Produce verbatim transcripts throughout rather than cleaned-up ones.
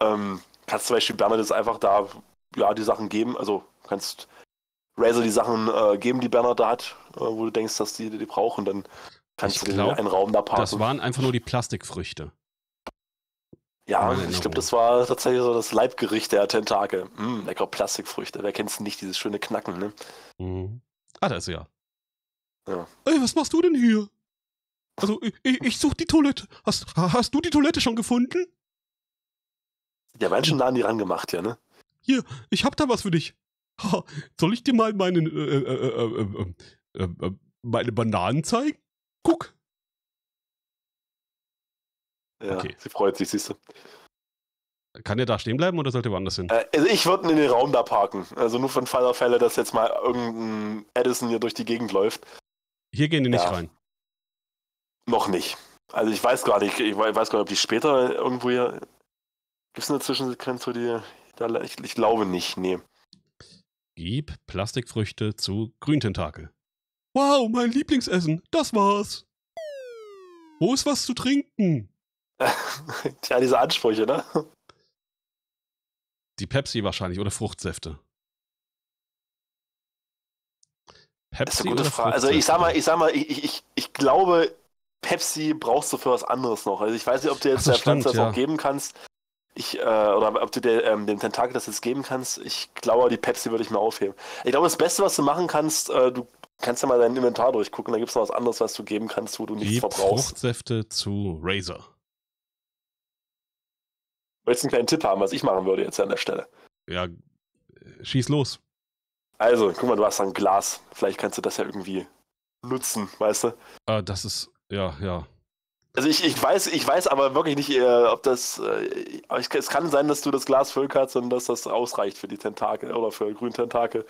ähm, kannst zum Beispiel Bernard jetzt einfach da, ja, die Sachen geben, also kannst Razor die Sachen äh, geben, die Bernard da hat, äh, wo du denkst, dass die die, die brauchen, dann kannst ich du glaub, einen Raum da parken. Das waren einfach nur die Plastikfrüchte. Ja, ich glaube, das war tatsächlich so das Leibgericht der Tentakel. Mm, lecker Plastikfrüchte. Wer kennt's nicht, dieses schöne Knacken, ne? Mhm. Ah, da ist er ja. ja. Ey, was machst du denn hier? Also, ich, ich such die Toilette. Hast, hast du die Toilette schon gefunden? Ja, ganz schön nah an die rangemacht, ja, ne? Hier, ich hab da was für dich. Ha, soll ich dir mal meinen, äh, äh, äh, äh, äh, meine Bananen zeigen? Guck. Ja, okay. Sie freut sich, siehst du. Kann der da stehen bleiben oder sollte woanders hin? Äh, also ich würde in den Raum da parken. Also nur von Fall auf Fälle, dass jetzt mal irgendein Edison hier durch die Gegend läuft. Hier gehen die nicht ja. rein. Noch nicht. Also ich weiß gar nicht, ich weiß gar nicht, ob die später irgendwo hier... Gibt es eine Zwischensequenz, wo die... Da, ich, ich glaube nicht, nee. Gib Plastikfrüchte zu Grüntentakel. Wow, mein Lieblingsessen, das war's. Wo ist was zu trinken? Tja, diese Ansprüche, ne? Die Pepsi wahrscheinlich oder Fruchtsäfte. Pepsi das ist eine gute oder Frage. Also ich sag mal, ich sag mal, ich, ich, ich glaube, Pepsi brauchst du für was anderes noch. Also ich weiß nicht, ob du jetzt der Pflanze das auch geben kannst. Ich, äh, oder ob du der, ähm, dem Tentakel das jetzt geben kannst. Ich glaube, die Pepsi würde ich mir aufheben. Ich glaube, das Beste, was du machen kannst, äh, du kannst ja mal dein Inventar durchgucken, da gibt es noch was anderes, was du geben kannst, wo du nichts verbrauchst. Fruchtsäfte zu Razor. Willst du einen kleinen Tipp haben, was ich machen würde jetzt an der Stelle? Ja, schieß los. Also, guck mal, du hast da ein Glas. Vielleicht kannst du das ja irgendwie nutzen, weißt du? Ah, das ist, ja, ja. Also ich, ich weiß, ich weiß aber wirklich nicht, äh, ob das, äh, ich, es kann sein, dass du das Glas voll hast und dass das ausreicht für die Tentakel oder für Grüntentakel.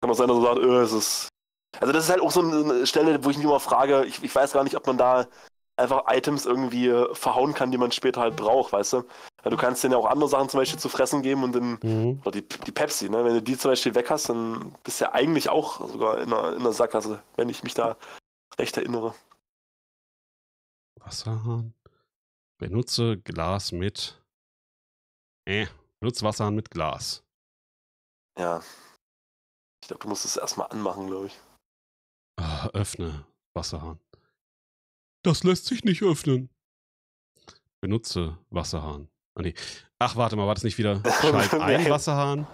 Kann auch sein, dass du sagst, äh, es ist... Also das ist halt auch so eine Stelle, wo ich mich immer frage, ich, ich weiß gar nicht, ob man da einfach Items irgendwie verhauen kann, die man später halt braucht, weißt du? Du kannst denen ja auch andere Sachen zum Beispiel zu fressen geben und dann, mhm. oder die, die Pepsi, ne? Wenn du die zum Beispiel weg hast, dann bist du ja eigentlich auch sogar in einer, in einer Sackgasse, wenn ich mich da recht erinnere. Wasserhahn. Benutze Glas mit... Äh, benutze Wasserhahn mit Glas. Ja. Ich glaube, du musst es erstmal anmachen, glaube ich. Ah, öffne Wasserhahn. Das lässt sich nicht öffnen. Benutze Wasserhahn. Ah, nee. Ach, warte mal, war das nicht wieder? Schalt ein Wasserhahn.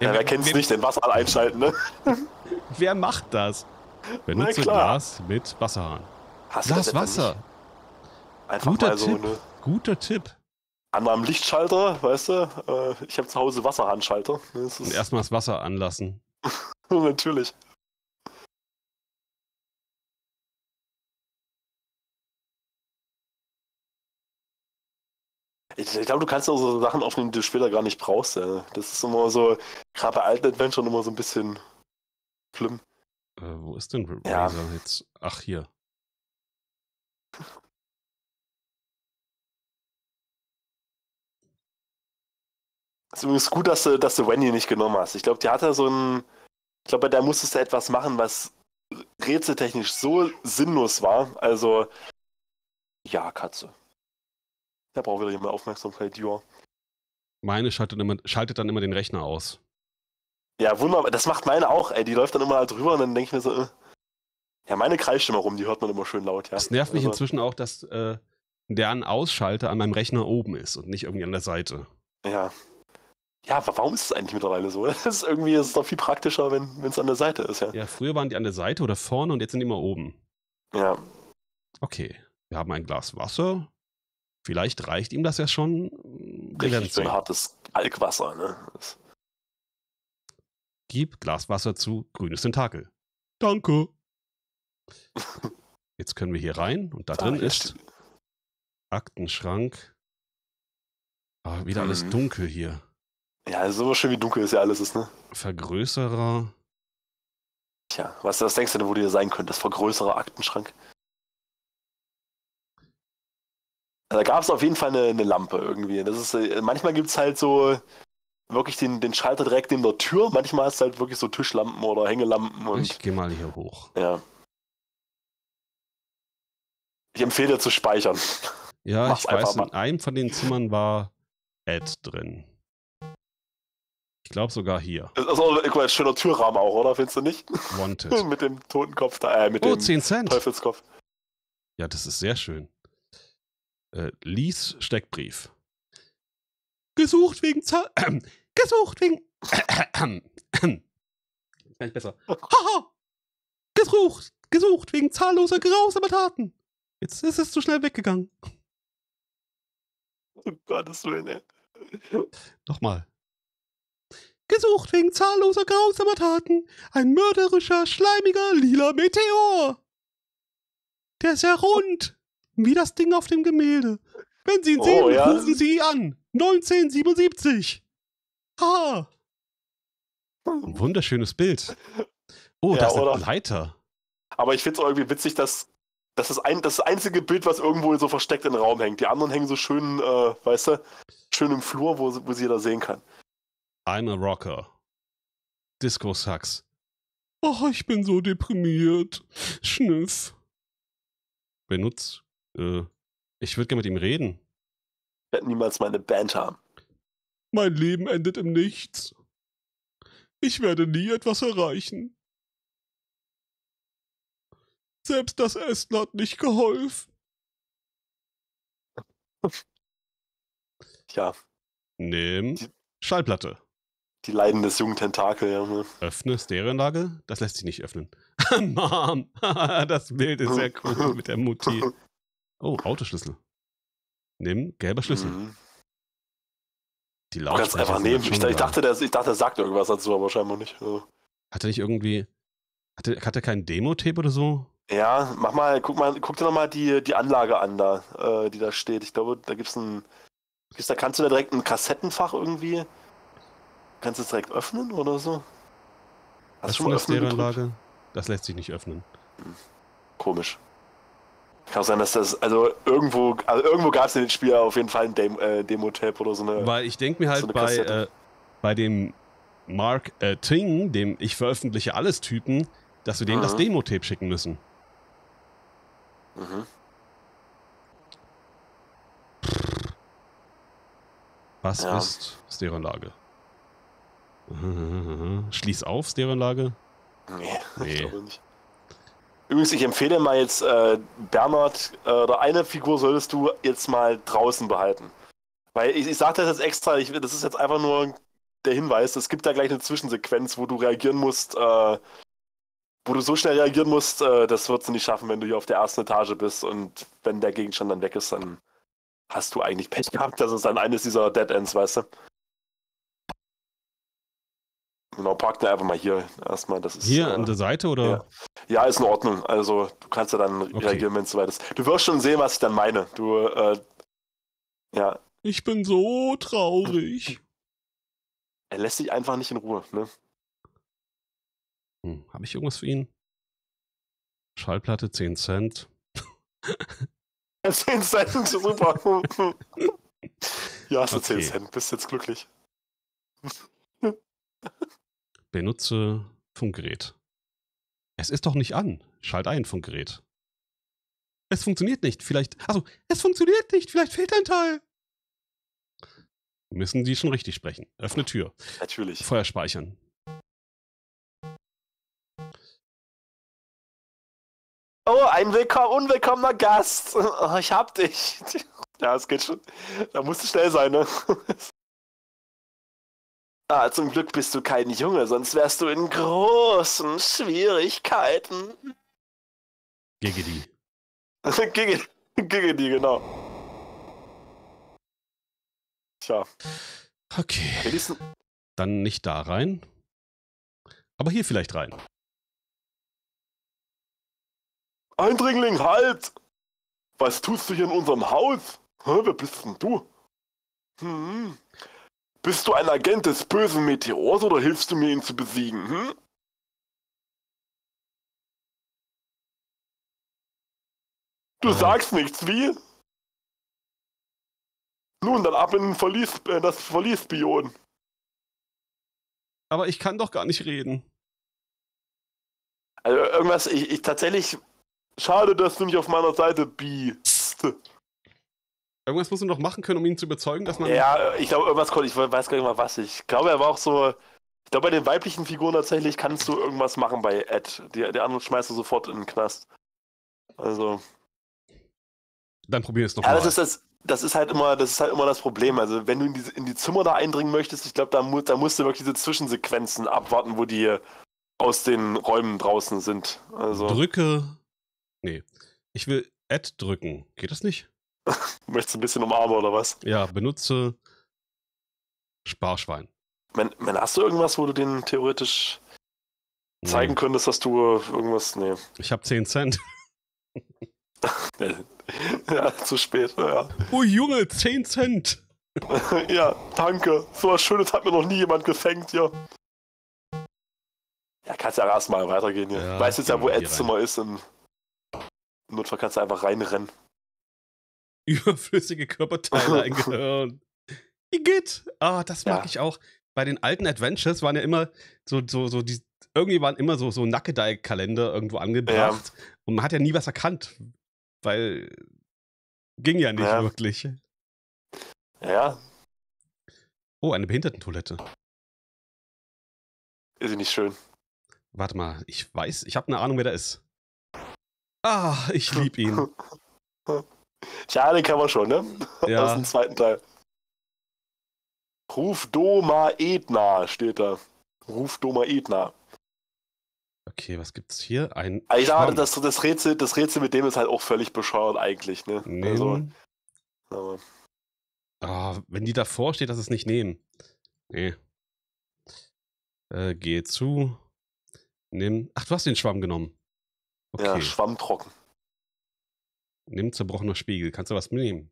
Ja, ja, wer kennt's nicht, den Wasserhahn einschalten, ne? Wer macht das? Benutze Glas mit Wasserhahn. Hast Glas Wasser. Einfach guter mal so Tipp. Eine... Guter Tipp. An einem Lichtschalter, weißt du? Ich habe zu Hause Wasserhahnschalter. Ist... Und erstmal das Wasser anlassen. Natürlich. Ich glaube, du kannst auch so Sachen aufnehmen, die du später gar nicht brauchst. Ja. Das ist immer so, gerade bei alten Adventuren immer so ein bisschen schlimm. Äh, wo ist denn Razor ja. jetzt? Ach, hier. Es ist übrigens gut, dass du, dass du Wendy nicht genommen hast. Ich glaube, die hat ja so ein... Ich glaube, bei der musstest du etwas machen, was rätseltechnisch so sinnlos war. Also, ja, Katze. Da braucht wieder jemand Aufmerksamkeit, Joa. Meine schaltet, immer, schaltet dann immer den Rechner aus. Ja, wunderbar. Das macht meine auch, ey. Die läuft dann immer halt drüber und dann denke ich mir so, äh. ja, meine kreischt immer rum, die hört man immer schön laut, ja. Es nervt mich also inzwischen auch, dass äh, der ein Ausschalter an meinem Rechner oben ist und nicht irgendwie an der Seite. Ja. Ja, aber warum ist es eigentlich mittlerweile so? Das ist irgendwie, das ist doch viel praktischer, wenn es an der Seite ist, ja. Ja, früher waren die an der Seite oder vorne und jetzt sind die immer oben. Ja. Okay, wir haben ein Glas Wasser. Vielleicht reicht ihm das ja schon. Wir werden sehen. So ein hartes Alkwasser, ne? Das... Gib Glaswasser zu grünes Tentakel. Danke. Jetzt können wir hier rein und da ah, drin ist steht... Aktenschrank. Ah, wieder mhm. alles dunkel hier. Ja, so schön wie dunkel ist ja alles ist, ne? Vergrößerer. Tja, was, was denkst du denn, wo der sein könnte? Das vergrößerer Aktenschrank. Da gab es auf jeden Fall eine, eine Lampe irgendwie. Das ist, manchmal gibt es halt so wirklich den, den Schalter direkt neben der Tür. Manchmal ist halt wirklich so Tischlampen oder Hängelampen. Und, ich gehe mal hier hoch. Ja. Ich empfehle dir zu speichern. Ja, ich weiß, in einem von den Zimmern war Ed drin. Ich glaube sogar hier. Das ist auch ein schöner Türrahmen auch, oder? Findest du nicht? Wanted. Mit dem Totenkopf da, äh, mit oh, dem zehn Cent. Teufelskopf. Ja, das ist sehr schön. Äh, Lies Steckbrief. Gesucht wegen Zahl. Äh, gesucht wegen. Äh, äh, äh, äh. Besser. Haha! Gesucht! Gesucht wegen zahlloser grausamer Taten! Jetzt ist es zu schnell weggegangen. Um Gottes Willen, ey. Nochmal. Gesucht wegen zahlloser grausamer Taten. Ein mörderischer, schleimiger, lila Meteor. Der ist ja rund. Wie das Ding auf dem Gemälde. Wenn Sie ihn oh, sehen, ja. rufen Sie ihn an. neunzehnhundertsiebenundsiebzig. Haha. Ein wunderschönes Bild. Oh, ja, das ist ein Leiter. Aber ich finde es irgendwie witzig, dass das ist ein, das einzige Bild, was irgendwo so versteckt im Raum hängt. Die anderen hängen so schön, äh, weißt du, schön im Flur, wo, wo sie jeder sehen kann. I'm a Rocker. Disco-Sax. Oh, ich bin so deprimiert. Schniff. Benutzt. Äh, ich würde gerne mit ihm reden. Ich werde niemals meine Band haben. Mein Leben endet im Nichts. Ich werde nie etwas erreichen. Selbst das Essen hat nicht geholfen. Tja. Nimm Schallplatte. Die Leiden des jungen Tentakel, ja. Ne? Öffne Stereoanlage? Das lässt sich nicht öffnen. Mom! Das Bild ist sehr cool mit der Mutti. Oh, Autoschlüssel. Nimm gelber Schlüssel. Mhm. Die Lautsprecher. Einfach nehmen. Ich, ich, dachte, der, ich dachte, der sagt irgendwas dazu, aber scheinbar nicht. Also. Hat er nicht irgendwie. Hat er, hat er keinen Demo-Tape oder so? Ja, mach mal, guck mal, guck dir nochmal die, die Anlage an da, äh, die da steht. Ich glaube, da gibt's ein. Gibt's, da kannst du da direkt ein Kassettenfach irgendwie. Kannst du es direkt öffnen oder so? Hast du schon mal eine Stereoanlage? Das lässt sich nicht öffnen. Hm. Komisch. Kann sein, dass das, also irgendwo, also irgendwo gab es in dem Spiel auf jeden Fall ein Dem, äh, Demo-Tape oder so eine. Weil ich denke mir halt so bei, äh, bei dem Mark äh, Ting, dem ich veröffentliche alles Typen, dass wir dem mhm. das Demo-Tape schicken müssen. Mhm. Was ja. ist Stereoanlage? Schließ auf, Stereoanlage? Nee, nee, ich glaube nicht. Übrigens, ich empfehle mal jetzt, äh, Bernard, äh, oder eine Figur solltest du jetzt mal draußen behalten. Weil ich, ich sage das jetzt extra, ich, das ist jetzt einfach nur der Hinweis, es gibt da gleich eine Zwischensequenz, wo du reagieren musst, äh, wo du so schnell reagieren musst, äh, das würdest du nicht schaffen, wenn du hier auf der ersten Etage bist und wenn der Gegenstand dann weg ist, dann hast du eigentlich Pech gehabt, dass es dann eines dieser Dead Ends, weißt du? Genau, park da einfach mal hier erstmal. Das ist, hier äh, an der Seite oder? Ja. Ja, ist in Ordnung. Also du kannst ja dann okay. reagieren, wenn es soweit ist. Du wirst schon sehen, was ich dann meine. Du, äh, ja. Ich bin so traurig. Er lässt dich einfach nicht in Ruhe, ne? Hm, habe ich irgendwas für ihn? Schallplatte, zehn Cent. zehn Cent, super. Ja, hast du okay. zehn Cent, bist jetzt glücklich. Benutze Funkgerät. Es ist doch nicht an. Schalt ein, Funkgerät. Es funktioniert nicht. Vielleicht. Achso, es funktioniert nicht. Vielleicht fehlt ein Teil. Müssen die schon richtig sprechen. Öffne Tür. Natürlich. Feuer speichern. Oh, ein willkommen, unwillkommener Gast. Oh, ich hab dich. Ja, es geht schon. Da musst du schnell sein, ne? Ah, zum Glück bist du kein Junge, sonst wärst du in großen Schwierigkeiten. Giggity. Giggity, Giggity, genau. Tja. Okay. Edison. Dann nicht da rein. Aber hier vielleicht rein. Eindringling, halt! Was tust du hier in unserem Haus? Hä, wer bist denn du? Hm. Bist du ein Agent des bösen Meteors oder hilfst du mir, ihn zu besiegen? Hm? Du sagst nichts, wie? Nun, dann ab in den Verlies, äh, das Verlies-Bion. Aber ich kann doch gar nicht reden. Also irgendwas, ich, ich tatsächlich... Schade, dass du nicht auf meiner Seite bist. Irgendwas musst du noch machen können, um ihn zu überzeugen, dass man... Ja, ich glaube, irgendwas konnte ich, weiß gar nicht mal was. Ich glaube, er war auch so... Ich glaube, bei den weiblichen Figuren tatsächlich kannst du irgendwas machen bei Ed. Die, der andere schmeißt du sofort in den Knast. Also... Dann probier es doch ja, mal. Das ist, das, das, ist halt immer, das ist halt immer das Problem. Also, wenn du in die, in die Zimmer da eindringen möchtest, ich glaube, da, mu da musst du wirklich diese Zwischensequenzen abwarten, wo die aus den Räumen draußen sind. Also. Drücke... Nee. Ich will Ed drücken. Geht das nicht? Möchtest du ein bisschen umarmen oder was? Ja, benutze Sparschwein. Man, man, hast du irgendwas, wo du den theoretisch zeigen nee. könntest, dass du irgendwas... Nee. Ich habe zehn Cent. Ja, zu spät, ja. Oh Junge, zehn Cent! Ja, danke. So was Schönes hat mir noch nie jemand gefängt, ja. Ja, kannst ja erstmal weitergehen hier. Ja, weißt jetzt ja, wo Eds Zimmer ist. Im Notfall kannst du einfach reinrennen. Überflüssige Körperteile, ein Gehirn. Igitt! Ah, das mag ja. ich auch. Bei den alten Adventures waren ja immer so, so, so die, irgendwie waren immer so, so Nackedei-Kalender irgendwo angebracht. Ja. Und man hat ja nie was erkannt, weil ging ja nicht ja. wirklich. Ja. Oh, eine Behindertentoilette. Ist sie nicht schön? Warte mal, ich weiß, ich habe eine Ahnung, wer da ist. Ah, ich lieb ihn. Tja, den kann man schon, ne? Ja. Aus dem zweiten Teil. Ruf Doma Edna steht da. Ruf Doma Edna. Okay, was gibt's hier? Ein. Ich sage, das, das, Rätsel, das Rätsel mit dem ist halt auch völlig bescheuert eigentlich, ne? Nehmen. Also, aber. Ah, wenn die davor steht, dass es nicht nehmen. Nee. Äh, geh zu. Nimm. Ach, du hast den Schwamm genommen. Okay. Ja, Schwamm trocken. Nimm zerbrochener Spiegel. Kannst du was mitnehmen?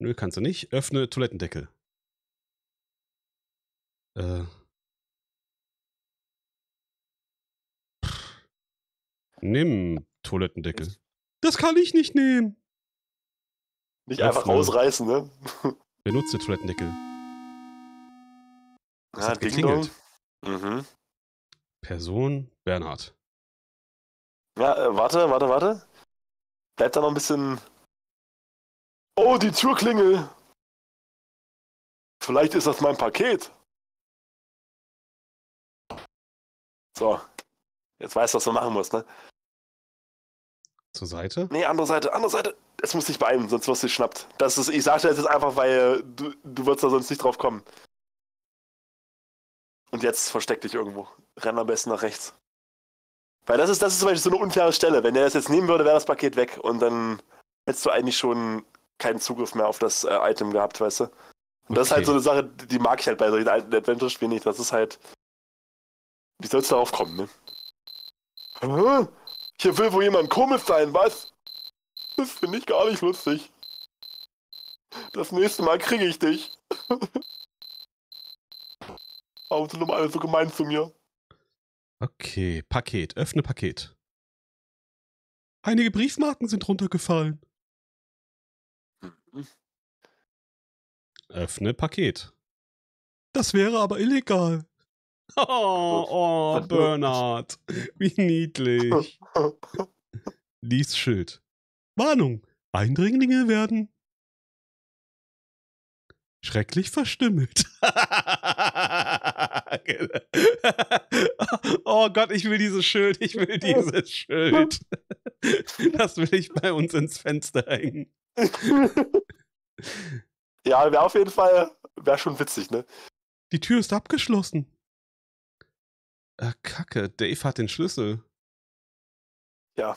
Nö, kannst du nicht. Öffne Toilettendeckel. Äh. Pff. Nimm Toilettendeckel. Das kann ich nicht nehmen. Nicht einfach ausreißen, ne? Benutze Toilettendeckel. Das hat geklingelt. Mhm. Person Bernard. Ja, äh, warte, warte, warte. Bleibt da noch ein bisschen... Oh, die Türklingel! Vielleicht ist das mein Paket. So. Jetzt weißt du, was du machen musst, ne? Zur Seite? Nee, andere Seite, andere Seite. Es muss dich beeilen, sonst wirst du dich schnappt. Das ist, ich sag dir das jetzt einfach, weil du, du würdest da sonst nicht drauf kommen. Und jetzt versteck dich irgendwo. Renn am besten nach rechts. Weil das ist, das ist zum Beispiel so eine unfaire Stelle. Wenn er das jetzt nehmen würde, wäre das Paket weg. Und dann hättest du eigentlich schon keinen Zugriff mehr auf das äh, Item gehabt, weißt du? Und okay. Das ist halt so eine Sache, die mag ich halt bei solchen alten Adventure-Spielen nicht. Das ist halt... Wie sollst du darauf kommen, ne? Hä? Hier will wohl jemand komisch sein, was? Das finde ich gar nicht lustig. Das nächste Mal kriege ich dich. Warum sind immer alle so gemein zu mir? Okay, Paket. Öffne Paket. Einige Briefmarken sind runtergefallen. Öffne Paket. Das wäre aber illegal. Oh, oh, Bernard. Wie niedlich. Lies Schild. Warnung. Eindringlinge werden schrecklich verstümmelt. Oh Gott, ich will dieses Schild, ich will dieses Schild. Das will ich bei uns ins Fenster hängen. Ja, wäre auf jeden Fall, wäre schon witzig, ne? Die Tür ist abgeschlossen. Ah, Kacke, Dave hat den Schlüssel. Ja.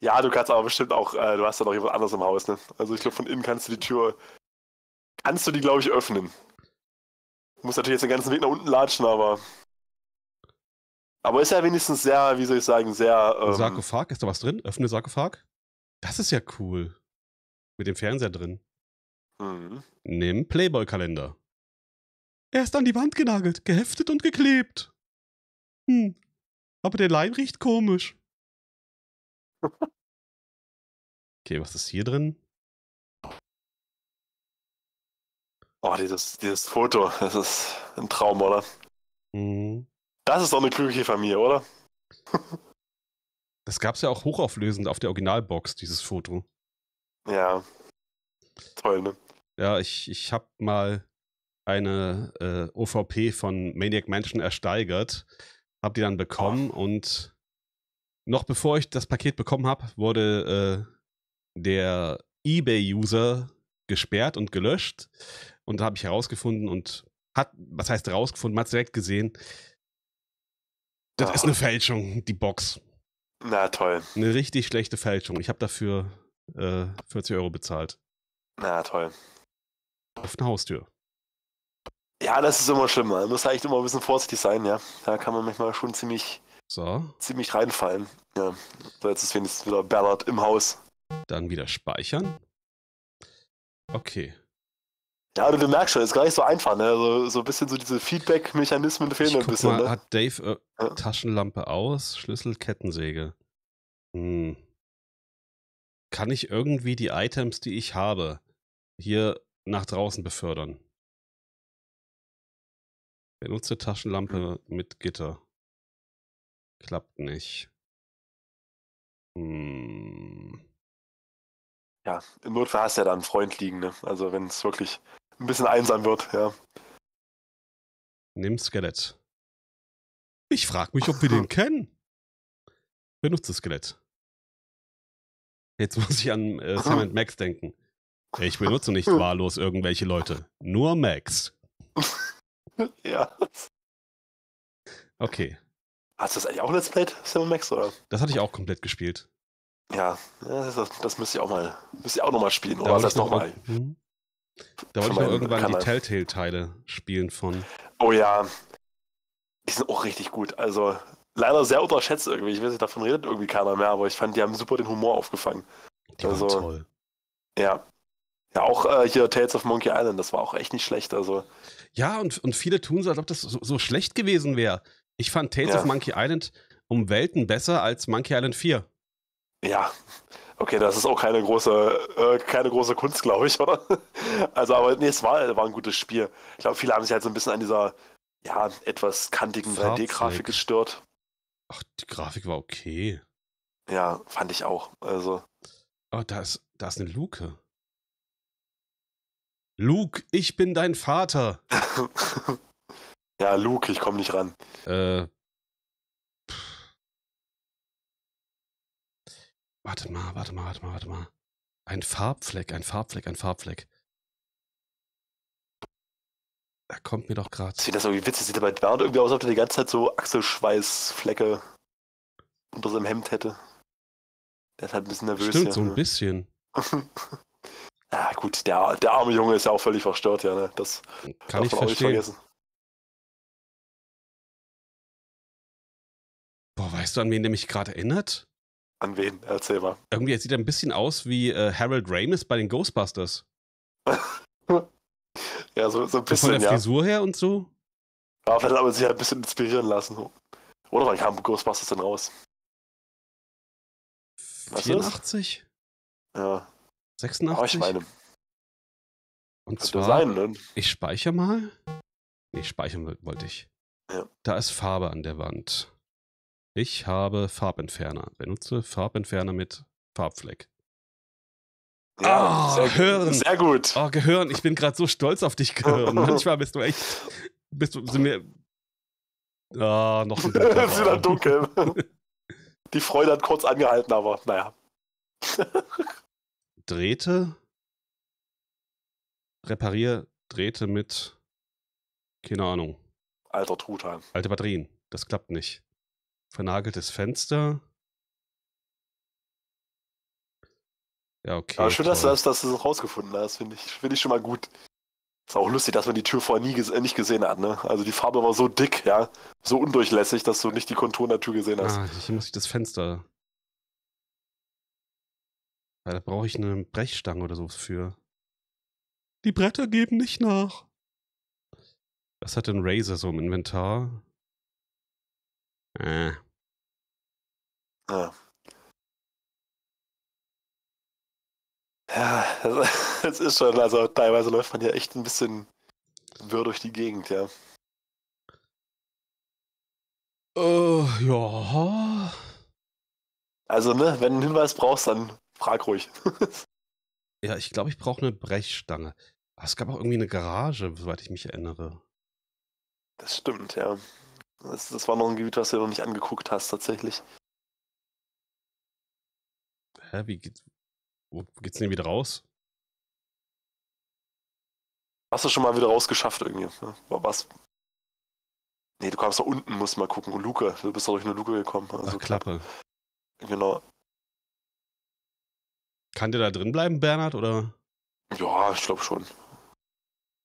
Ja, du kannst aber bestimmt auch, äh, du hast ja noch jemand anderes im Haus, ne? Also ich glaube, von innen kannst du die Tür, kannst du die, glaube ich, öffnen. Du musst natürlich jetzt den ganzen Weg nach unten latschen, aber... Aber ist ja wenigstens sehr, wie soll ich sagen, sehr... Ähm, Sarkophag, ist da was drin? Öffne Sarkophag? Das ist ja cool. Mit dem Fernseher drin. Mhm. Nimm Playboy-Kalender. Er ist an die Wand genagelt, geheftet und geklebt. Hm, aber der Leim riecht komisch. Okay, was ist hier drin? Oh, dieses, dieses Foto, das ist ein Traum, oder? Mhm. Das ist doch eine glückliche Familie, oder? Das gab's ja auch hochauflösend auf der Originalbox, dieses Foto. Ja. Toll, ne? Ja, ich, ich habe mal eine äh, O V P von Maniac Mansion ersteigert, habe die dann bekommen oh. und noch bevor ich das Paket bekommen habe, wurde äh, der eBay-User gesperrt und gelöscht und da habe ich herausgefunden und hat, was heißt herausgefunden, man hat direkt gesehen, das oh. ist eine Fälschung, die Box. Na toll. Eine richtig schlechte Fälschung. Ich habe dafür äh, vierzig Euro bezahlt. Na toll. Auf eine Haustür. Ja, das ist immer schlimmer. Man muss eigentlich immer ein bisschen vorsichtig sein, ja. Da kann man manchmal schon ziemlich, so. ziemlich reinfallen. Ja. So, jetzt ist wenigstens wieder Bernard im Haus. Dann wieder speichern. Okay. Ja, aber du merkst schon, ist gar nicht so einfach, ne? So, so ein bisschen so diese Feedback-Mechanismen fehlen ein bisschen, mal, ne? Hat Dave äh, ja. Taschenlampe aus, Schlüssel, Kettensäge. Hm. Kann ich irgendwie die Items, die ich habe, hier nach draußen befördern? Benutze Taschenlampe hm. mit Gitter. Klappt nicht. Hm. Ja, im Notfall hast du ja da einen Freund liegen, ne? Also wenn es wirklich ein bisschen einsam wird, ja. Nimm Skelett. Ich frag mich, ob wir den kennen. Benutze Skelett. Jetzt muss ich an äh, Sam und Max denken. Ich benutze nicht wahllos irgendwelche Leute. Nur Max. Ja. Okay. Hast du das eigentlich auch Let's Play, Sam und Max, oder? Das hatte ich auch komplett gespielt. Ja, das, das, das müsste ich auch mal, müsste ich auch nochmal spielen, oder? Da das noch mal, hm. da wollte ich noch irgendwann Kanal. Die Telltale-Teile spielen von. Oh ja, die sind auch richtig gut. Also leider sehr unterschätzt irgendwie. Ich weiß nicht, davon redet irgendwie keiner mehr, aber ich fand, die haben super den Humor aufgefangen. Die also, waren toll. Ja, ja auch äh, hier Tales of Monkey Island, das war auch echt nicht schlecht. Also. Ja, und, und viele tun so, als ob das so, so schlecht gewesen wäre. Ich fand Tales ja. of Monkey Island um Welten besser als Monkey Island vier. Ja, okay, das ist auch keine große, äh, keine große Kunst, glaube ich, oder? Also, aber nee, es war, war ein gutes Spiel. Ich glaube, viele haben sich halt so ein bisschen an dieser, ja, etwas kantigen drei D-Grafik gestört. Ach, die Grafik war okay. Ja, fand ich auch, also. Oh, da ist, da ist eine Luke. Luke, ich bin dein Vater. Ja, Luke, ich komme nicht ran. Äh. Warte mal, warte mal, warte mal, warte mal. Ein Farbfleck, ein Farbfleck, ein Farbfleck. Da kommt mir doch gerade. Sieht das irgendwie witzig, sieht aber Bernard irgendwie aus, als ob er die ganze Zeit so Achselschweißflecke unter seinem Hemd hätte. Der ist halt ein bisschen nervös. Stimmt, ja, so ein ne? bisschen. Ja gut, der, der arme Junge ist ja auch völlig verstört, ja, ne? Das kann ich verstehen. Auch nicht vergessen. Boah, weißt du, an wen der mich gerade erinnert? An wen? Erzähl mal. Irgendwie sieht er ein bisschen aus wie äh, Harold Ramis bei den Ghostbusters. Ja, so, so ein bisschen, von der ja. Frisur her und so. Ja, vielleicht hat man sich halt ein bisschen inspirieren lassen. Oder wann kam Ghostbusters denn raus? vierundachtzig? Ja. sechsundachtzig? Aber ich meine. Und zwar, sein, ne? Ich speichere mal. Nee, speichern wollte ich. Ja. Da ist Farbe an der Wand. Ich habe Farbentferner. Benutze Farbentferner mit Farbfleck. Ah, ja, oh, Gehirn. Sehr gut. Oh, Gehirn, ich bin gerade so stolz auf dich, Gehirn. Manchmal bist du echt... Bist du... Sind wir... Ah, noch ein bisschen. Es ist wieder dunkel. Die Freude hat kurz angehalten, aber naja. Drähte. Reparier Drähte mit... Keine Ahnung. Alter Truthahn. Alte Batterien. Das klappt nicht. Vernageltes Fenster. Ja, okay. Aber schön, dass du, dass, dass du das rausgefunden hast. Finde ich, find ich schon mal gut. Ist auch lustig, dass man die Tür vorher nie, äh, nicht gesehen hat, ne? Also die Farbe war so dick, ja. So undurchlässig, dass du nicht die Konturen der Tür gesehen hast. Ah, hier muss ich das Fenster. Ja, da brauche ich eine Brechstange oder so für. Die Bretter geben nicht nach. Was hat denn Razor so im Inventar? Äh. Ja. Ja, es ist schon, also teilweise läuft man ja echt ein bisschen wirr durch die Gegend, ja. Äh, ja. Also, ne, wenn du einen Hinweis brauchst, dann frag ruhig. Ja, ich glaube, ich brauche eine Brechstange. Ah, es gab auch irgendwie eine Garage, soweit ich mich erinnere. Das stimmt, ja. Das, das war noch ein Gebiet, was du noch nicht angeguckt hast, tatsächlich. Hä, wie geht's? Wo geht's denn wieder raus? Hast du schon mal wieder rausgeschafft irgendwie? Ne? Was? Nee, du kamst da unten, musst mal gucken. Und Luke, du bist da durch eine Luke gekommen. Also Ach, Klappe. Genau. Kann der da drin bleiben, Bernard, oder? Ja, ich glaube schon.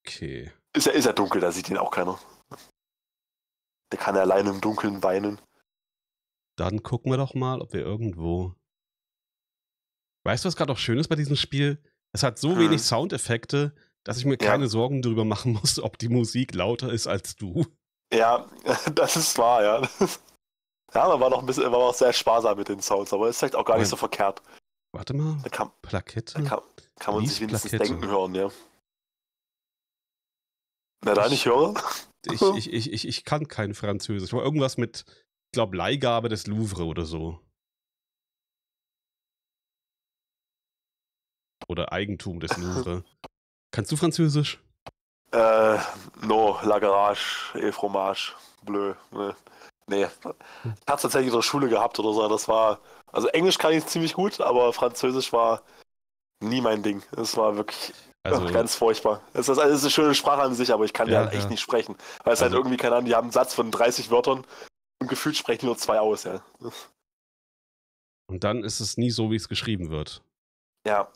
Okay. Ist ja, ist ja dunkel, da sieht ihn auch keiner. Der kann ja alleine im Dunkeln weinen. Dann gucken wir doch mal, ob wir irgendwo... Weißt du, was gerade auch schön ist bei diesem Spiel? Es hat so hm. wenig Soundeffekte, dass ich mir ja. keine Sorgen darüber machen muss, ob die Musik lauter ist als du. Ja, das ist wahr, ja. Ja, man war noch ein bisschen, war auch sehr sparsam mit den Sounds, aber ist vielleicht auch gar Nein. nicht so verkehrt. Warte mal, da kann, Plakette? Da kann, kann man sich wenigstens denken hören, ja. Na, da ich, nicht hören? Ich, ich, ich, ich, ich kann kein Französisch. Aber irgendwas mit, ich glaube, Leihgabe des Louvre oder so. Oder Eigentum des Louvre. Kannst du Französisch? Äh, no, la garage, et fromage, bleu, ne. Nee, ich hab's tatsächlich in der Schule gehabt oder so, das war, also Englisch kann ich ziemlich gut, aber Französisch war nie mein Ding. Es war wirklich also, ganz furchtbar. Es ist, also, es ist eine schöne Sprache an sich, aber ich kann ja, die halt ja. echt nicht sprechen. Weil es also, halt irgendwie, keine Ahnung, die haben einen Satz von dreißig Wörtern und gefühlt sprechen die nur zwei aus, ja. Und dann ist es nie so, wie es geschrieben wird. Ja.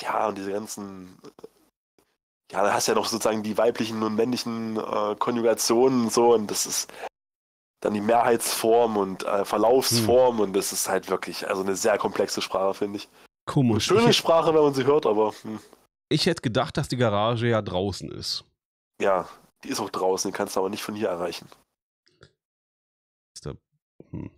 Ja, und diese ganzen, ja, da hast du ja noch sozusagen die weiblichen und männlichen äh, Konjugationen und so, und das ist dann die Mehrheitsform und äh, Verlaufsform hm. und das ist halt wirklich, also eine sehr komplexe Sprache, finde ich. Komisch. Eine schöne ich Sprache, wenn man sie hört, aber... Hm. Ich hätte gedacht, dass die Garage ja draußen ist. Ja, die ist auch draußen, die kannst du aber nicht von hier erreichen. Ist da... Hm.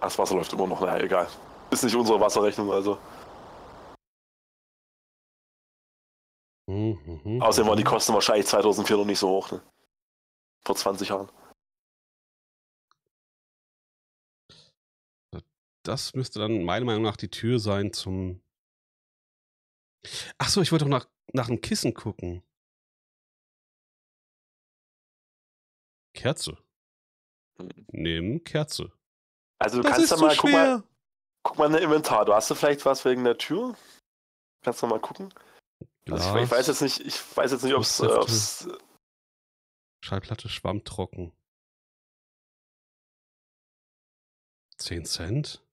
Das Wasser läuft immer noch, naja, egal. Ist nicht unsere Wasserrechnung, also. Mhm, mh, Außerdem waren die Kosten wahrscheinlich zweitausendvier noch nicht so hoch, ne? Vor zwanzig Jahren. Das müsste dann meiner Meinung nach die Tür sein zum... Achso, ich wollte doch nach, nach einem Kissen gucken. Kerze. Nehmen Kerze. Also du das kannst da mal, so guck mal, guck mal in dein Inventar. Du hast du vielleicht was wegen der Tür? Kannst du mal gucken? Also ich, ich weiß jetzt nicht, ich weiß jetzt nicht, ob es... Schallplatte schwammtrocken. zehn Cent?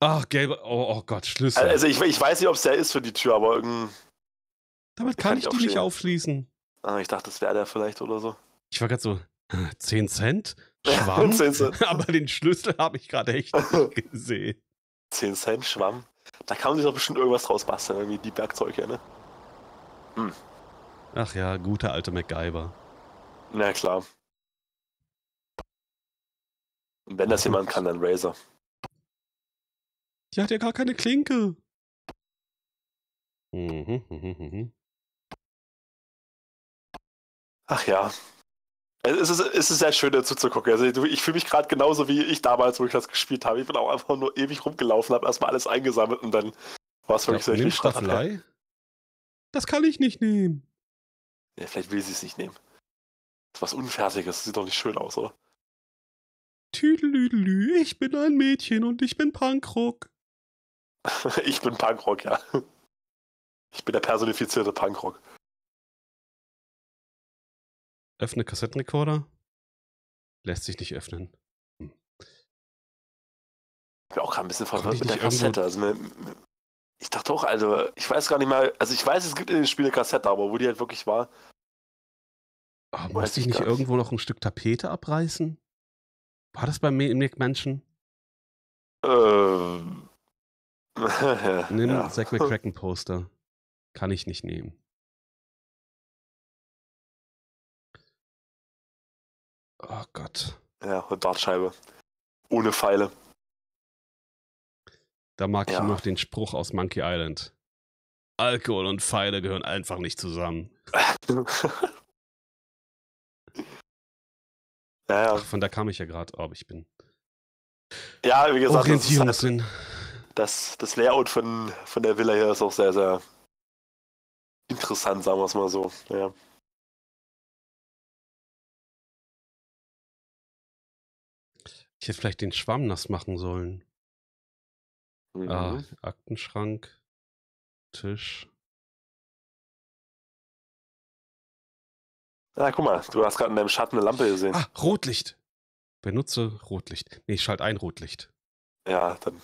Ach, gelbe... Oh, oh Gott, Schlüssel. Also ich, ich weiß nicht, ob es der ist für die Tür, aber irgendein... Damit kann, kann ich die aufstehen. nicht aufschließen. Ah, ich dachte, das wäre der vielleicht oder so. Ich war gerade so... zehn Cent? Schwamm? zehn Cent. Aber den Schlüssel habe ich gerade echt nicht gesehen. zehn Cent Schwamm? Da kann man sich doch bestimmt irgendwas draus basteln, irgendwie die Werkzeuge, ne? Hm. Ach ja, guter alte MacGyver. Na klar. Und wenn das jemand kann, dann Razor. Die hat ja gar keine Klinke. Mhm, mhm, mhm. Ach ja. Es ist, es ist sehr schön, dazu zu gucken. Also ich fühle mich gerade genauso, wie ich damals, wo ich das gespielt habe. Ich bin auch einfach nur ewig rumgelaufen, habe erstmal alles eingesammelt und dann war es wirklich sehr schön. Staffelei? Das kann ich nicht nehmen. Ja, vielleicht will sie es nicht nehmen. Das ist was Unfertiges. Das sieht doch nicht schön aus, oder? Tüdelüdelü, ich bin ein Mädchen und ich bin Punkrock. Ich bin Punkrock, ja. Ich bin der personifizierte Punkrock. Öffne Kassettenrekorder. Lässt sich nicht öffnen. Hm. Ich bin auch gerade ein bisschen verwirrt mit der Kassette. Also mir, mir, ich dachte auch, also ich weiß gar nicht mal, also ich weiß, es gibt in dem Spiel eine Kassette, aber wo die halt wirklich war. Oh, musste ich nicht irgendwo noch ein Stück Tapete abreißen? War das bei Maniac Mansion? Ähm. Nimm ja. Zack McCracken Poster. Kann ich nicht nehmen. Oh Gott. Ja, eine Dartscheibe. Ohne Pfeile. Da mag ja. ich noch den Spruch aus Monkey Island. Alkohol und Pfeile gehören einfach nicht zusammen. Ja, ja. Ach, von da kam ich ja gerade, aber ich bin. Ja, wie gesagt, Orientierungssinn. Das, das Layout von, von der Villa hier ist auch sehr, sehr interessant, sagen wir es mal so. Ja. Ich hätte vielleicht den Schwamm nass machen sollen. Mhm. Ah, Aktenschrank, Tisch. Ah, guck mal, du hast gerade in deinem Schatten eine Lampe gesehen. Ah, Rotlicht. Benutze Rotlicht. Nee, ich schalte ein Rotlicht. Ja, dann.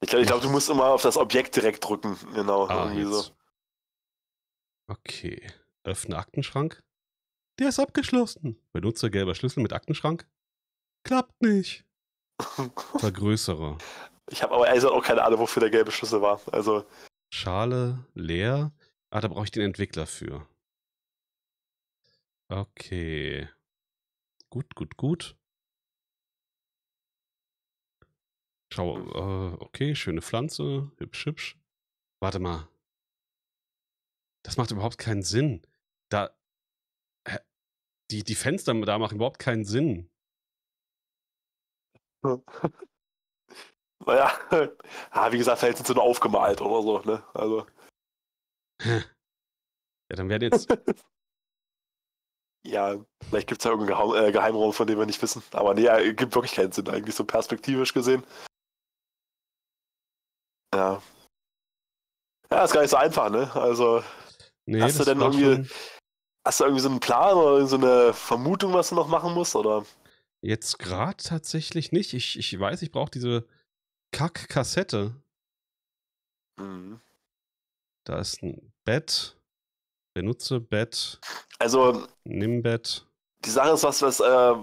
Ich glaube, ich glaub, du musst immer auf das Objekt direkt drücken. Genau, ah, irgendwie jetzt. So. Okay. Öffne Aktenschrank. Der ist abgeschlossen. Benutze gelber Schlüssel mit Aktenschrank. Klappt nicht. Vergrößere. Ich habe aber also auch keine Ahnung, wofür der gelbe Schlüssel war. Also. Schale leer. Ah, da brauche ich den Entwickler für. Okay. Gut, gut, gut. Schau, äh, okay, schöne Pflanze. Hübsch, hübsch. Warte mal. Das macht überhaupt keinen Sinn. Da. Die, die Fenster da machen überhaupt keinen Sinn. Naja. Ah, wie gesagt, vielleicht sind sie nur aufgemalt oder so, ne? Also. Ja, dann werden jetzt. Ja, vielleicht gibt es ja irgendeinen Geheimraum, von dem wir nicht wissen. Aber nee, ja, gibt wirklich keinen Sinn, eigentlich so perspektivisch gesehen. Ja. Ja, ist gar nicht so einfach, ne? Also. Nee, hast du denn irgendwie. Schon... Hast du irgendwie so einen Plan oder so eine Vermutung, was du noch machen musst, oder? Jetzt gerade tatsächlich nicht. Ich, ich weiß, ich brauche diese Kack-Kassette. Mhm. Da ist ein Bett. Benutze Bett. Also. Nimm Bett. Die Sache ist, was, was, äh,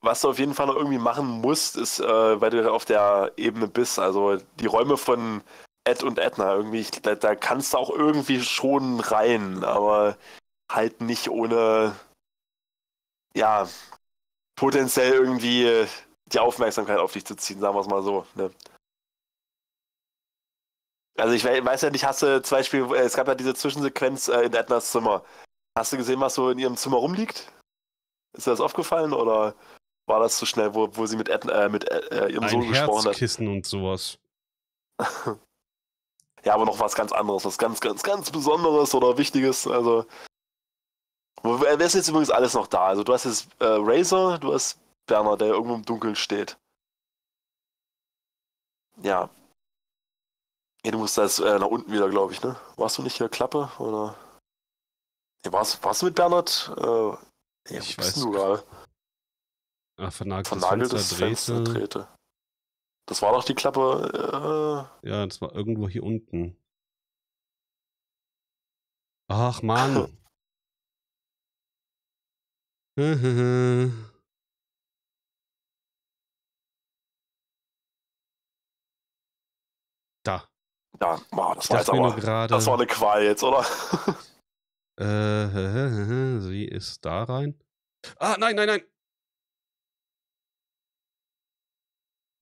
was du auf jeden Fall noch irgendwie machen musst, ist, äh, weil du auf der Ebene bist. Also die Räume von Ed und Edna irgendwie, ich, da, da kannst du auch irgendwie schon rein, aber halt nicht ohne, ja, potenziell irgendwie die Aufmerksamkeit auf dich zu ziehen, sagen wir es mal so. Ne? Also ich weiß ja nicht, hast du zum Beispiel, es gab ja diese Zwischensequenz in Ednas Zimmer. Hast du gesehen, was so in ihrem Zimmer rumliegt? Ist dir das aufgefallen oder war das zu schnell, wo, wo sie mit, Edna, äh, mit äh, ihrem Sohn gesprochen hat? Ein Herzkissen und sowas. Ja, aber noch was ganz anderes, was ganz, ganz, ganz Besonderes oder Wichtiges, also. Das ist jetzt übrigens alles noch da. Also du hast jetzt äh, Razor, du hast Bernard, der irgendwo im Dunkeln steht. Ja. Ja, du musst das äh, nach unten wieder, glaube ich, ne? Warst du nicht hier Klappe, oder? Ja, warst, warst du mit Bernard? Äh, ja, ich weiß nicht. Ah, vernageltes, vernageltes Fenster, Fenster drehte. drehte. Das war doch die Klappe. Äh... Ja, das war irgendwo hier unten. Ach, Mann. Da. Ja, wow, das, war jetzt aber, grade... das war eine Qual jetzt, oder? äh, sie ist da rein. Ah, nein, nein, nein.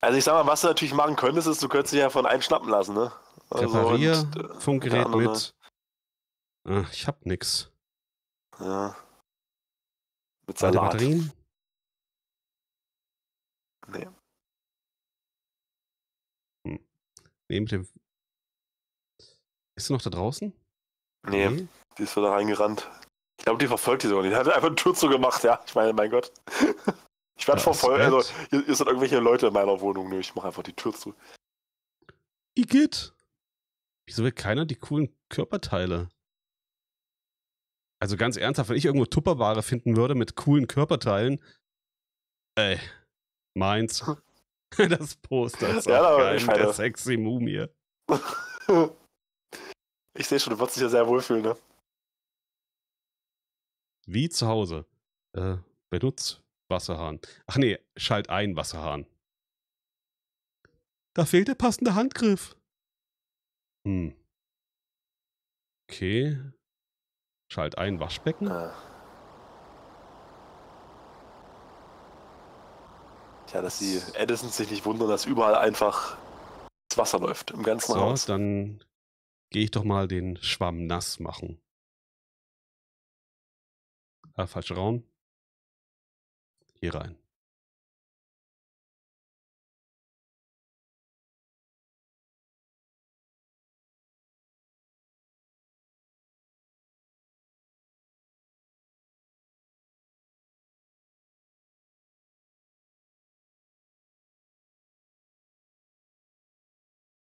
Also ich sag mal, was du natürlich machen könntest, ist, du könntest dich ja von einem schnappen lassen, ne? Also Reparier, und, äh, Funkgerät mit. Ach, ich hab nix. Ja. Mit Salat. Batterien? Nee. Hm. Nee, mit dem... Ist sie noch da draußen? Nee, nee. Die ist wieder reingerannt. Ich glaube, die verfolgt die sogar nicht. Die hat einfach eine Tür zugemacht, ja. Ich meine, mein Gott. Ich werde verfolgt. Also, hier, hier sind irgendwelche Leute in meiner Wohnung. Nö, ich mache einfach die Tür zu. Igitt! Wieso will keiner die coolen Körperteile? Also ganz ernsthaft, wenn ich irgendwo Tupperware finden würde mit coolen Körperteilen, ey, meins. Das Poster ist ja, geil, ich meine, der sexy Mumie. Ich sehe schon, du wirst dich ja sehr wohlfühlen, ne? Wie zu Hause. Äh, benutz Wasserhahn. Ach nee, schalt ein Wasserhahn. Da fehlt der passende Handgriff. Hm. Okay. Schalt ein Waschbecken. Ja, dass die Edisons sich nicht wundern, dass überall einfach das Wasser läuft. Im ganzen so, Haus. Dann gehe ich doch mal den Schwamm nass machen. Ah, falscher Raum. Geh rein.